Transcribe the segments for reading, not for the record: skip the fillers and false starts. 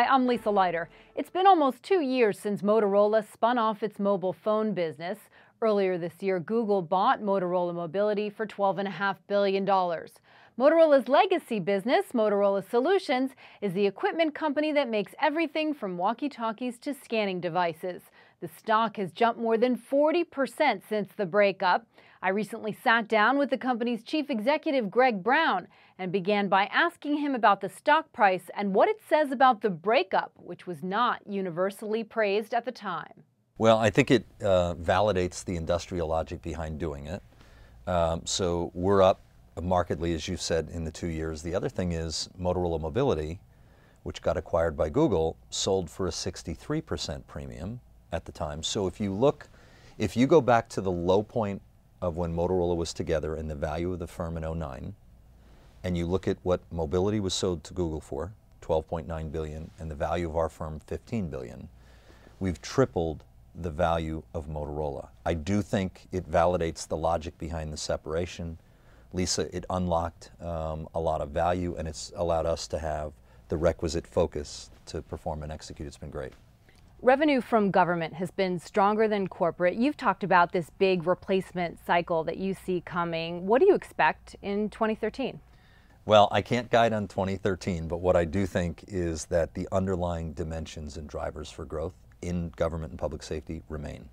Hi, I'm Lisa Leiter. It's been almost 2 years since Motorola spun off its mobile phone business. Earlier this year, Google bought Motorola Mobility for $12.5 billion. Motorola's legacy business, Motorola Solutions, is the equipment company that makes everything from walkie-talkies to scanning devices. The stock has jumped more than 40% since the breakup. I recently sat down with the company's chief executive, Greg Brown, and began by asking him about the stock price and what it says about the breakup, which was not universally praised at the time. Well, I think it validates the industrial logic behind doing it. So we're up markedly, as you said, in the 2 years. The other thing is Motorola Mobility, which got acquired by Google, sold for a 63% premium at the time. So if you go back to the low point of when Motorola was together and the value of the firm in 2009, and you look at what Mobility was sold to Google for, $12.9 billion, and the value of our firm, $15 billion, we've tripled the value of Motorola. I do think it validates the logic behind the separation. Lisa, it unlocked a lot of value, and it's allowed us to have the requisite focus to perform and execute. It's been great. Revenue from government has been stronger than corporate. You've talked about this big replacement cycle that you see coming. What do you expect in 2013? Well, I can't guide on 2013, but what I do think is that the underlying dimensions and drivers for growth in government and public safety remain.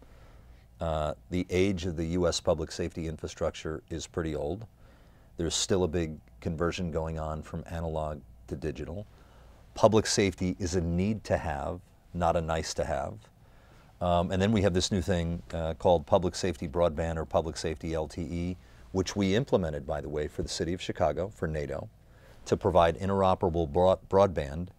The age of the U.S. public safety infrastructure is pretty old. There's still a big conversion going on from analog to digital. Public safety is a need to have, not a nice to have. And then we have this new thing called public safety broadband, or public safety LTE, which we implemented, by the way, for the city of Chicago, for NATO, to provide interoperable broadband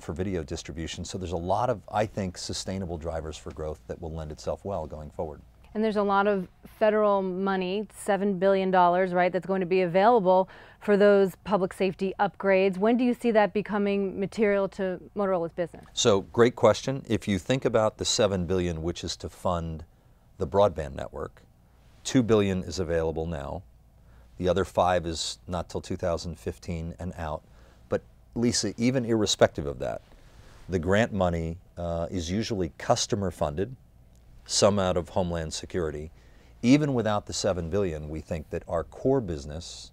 for video distribution. So there's a lot of, I think, sustainable drivers for growth that will lend itself well going forward. And there's a lot of federal money, $7 billion, right, that's going to be available for those public safety upgrades. When do you see that becoming material to Motorola's business? So, great question. If you think about the $7 billion, which is to fund the broadband network, $2 billion is available now. The other 5 is not till 2015 and out. Lisa, even irrespective of that, the grant money is usually customer funded, some out of Homeland Security. Even without the $7 billion, we think that our core business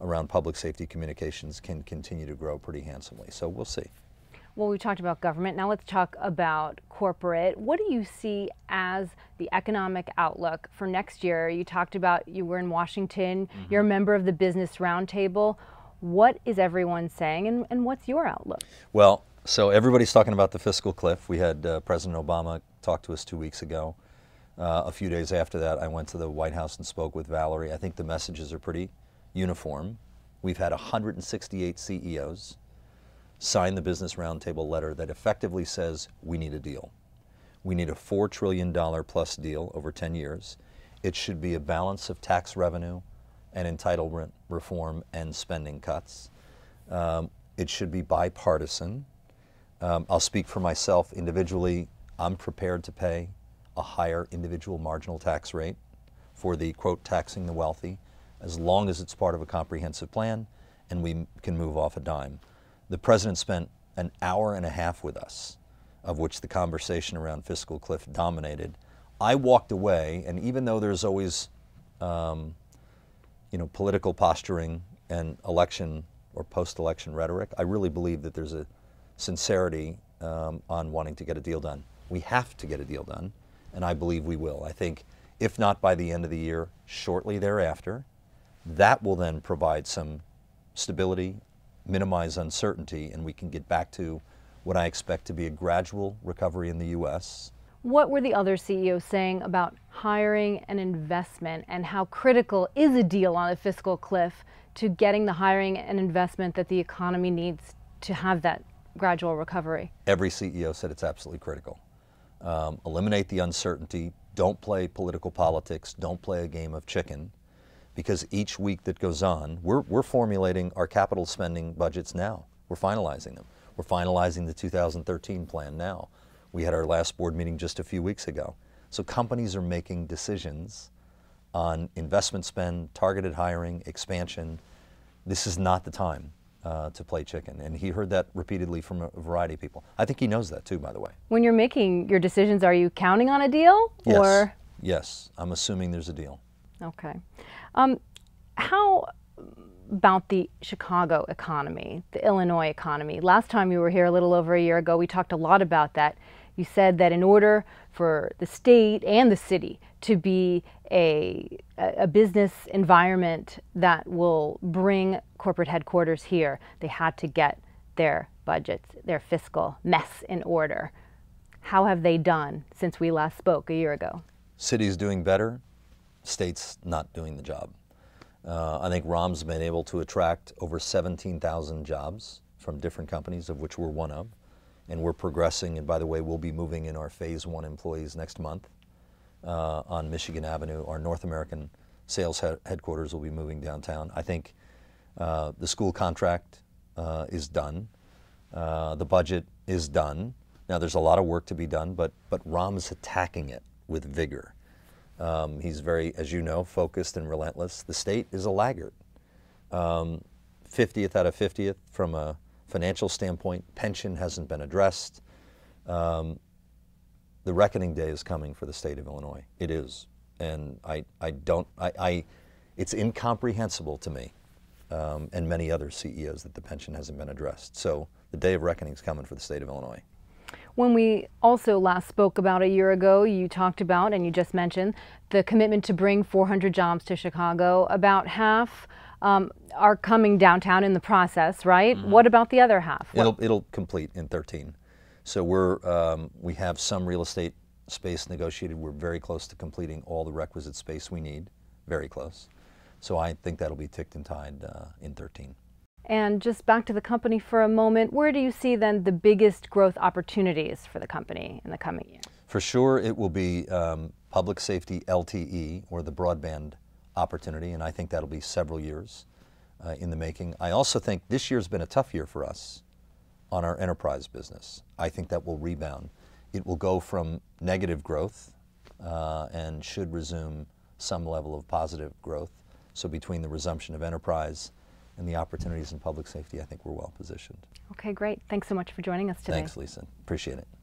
around public safety communications can continue to grow pretty handsomely. So we'll see. Well, we talked about government. Now let's talk about corporate. What do you see as the economic outlook for next year? You talked about you were in Washington. Mm-hmm. You're a member of the Business Roundtable. What is everyone saying, and what's your outlook? Well, so everybody's talking about the fiscal cliff. We had President Obama talk to us 2 weeks ago. A few days after that, I went to the White House and spoke with Valerie. I think the messages are pretty uniform. We've had 168 CEOs sign the Business Roundtable letter that effectively says we need a deal. We need a $4 trillion plus deal over 10 years. It should be a balance of tax revenue and entitlement reform and spending cuts. It should be bipartisan. I'll speak for myself individually. I'm prepared to pay a higher individual marginal tax rate for the, quote, taxing the wealthy, as long as it's part of a comprehensive plan and we can move off a dime. The president spent an hour and a half with us, of which the conversation around fiscal cliff dominated. I walked away, and even though there's always you know, political posturing and election or post-election rhetoric, I really believe that there's a sincerity on wanting to get a deal done. We have to get a deal done, and I believe we will. I think if not by the end of the year, shortly thereafter, that will then provide some stability, minimize uncertainty, and we can get back to what I expect to be a gradual recovery in the U.S. What were the other CEOs saying about hiring and investment, and how critical is a deal on a fiscal cliff to getting the hiring and investment that the economy needs to have that gradual recovery? Every CEO said it's absolutely critical. Eliminate the uncertainty. Don't play political politics. Don't play a game of chicken, because each week that goes on, we're formulating our capital spending budgets now. We're finalizing them. We're finalizing the 2013 plan now. We had our last board meeting just a few weeks ago. So companies are making decisions on investment spend, targeted hiring, expansion. This is not the time to play chicken. And he heard that repeatedly from a variety of people. I think he knows that too, by the way. When you're making your decisions, are you counting on a deal? Yes. Or? Yes, I'm assuming there's a deal. Okay. How about the Chicago economy, the Illinois economy? Last time you were here, a little over a year ago, we talked a lot about that. You said that in order for the state and the city to be a business environment that will bring corporate headquarters here, they had to get their budgets, their fiscal mess in order. How have they done since we last spoke a year ago? City's doing better, state's not doing the job. I think ROM's been able to attract over 17,000 jobs from different companies, of which we're one of, and we're progressing. And by the way, we'll be moving in our phase one employees next month on Michigan Avenue. Our North American sales headquarters will be moving downtown. I think the school contract is done. The budget is done. Now there's a lot of work to be done, but ROM is attacking it with vigor. He's very, as you know, focused and relentless. The state is a laggard. 50th out of 50th from a financial standpoint. Pension hasn't been addressed. The reckoning day is coming for the state of Illinois. It is. And it's incomprehensible to me and many other CEOs that the pension hasn't been addressed. So the day of reckoning is coming for the state of Illinois. When we also last spoke about a year ago, you talked about, and you just mentioned, the commitment to bring 400 jobs to Chicago. About half are coming downtown in the process, right? Mm-hmm. What about the other half? It'll complete in 13. So we have some real estate space negotiated. We're very close to completing all the requisite space we need, very close. So I think that'll be ticked and tied in 13. And just back to the company for a moment, where do you see then the biggest growth opportunities for the company in the coming year? For sure, it will be public safety LTE, or the broadband opportunity, and I think that'll be several years in the making. I also think this year's been a tough year for us on our enterprise business. I think that will rebound. It will go from negative growth and should resume some level of positive growth. So between the resumption of enterprise and the opportunities in public safety, I think we're well positioned. Okay, great. Thanks so much for joining us today. Thanks, Lisa. Appreciate it.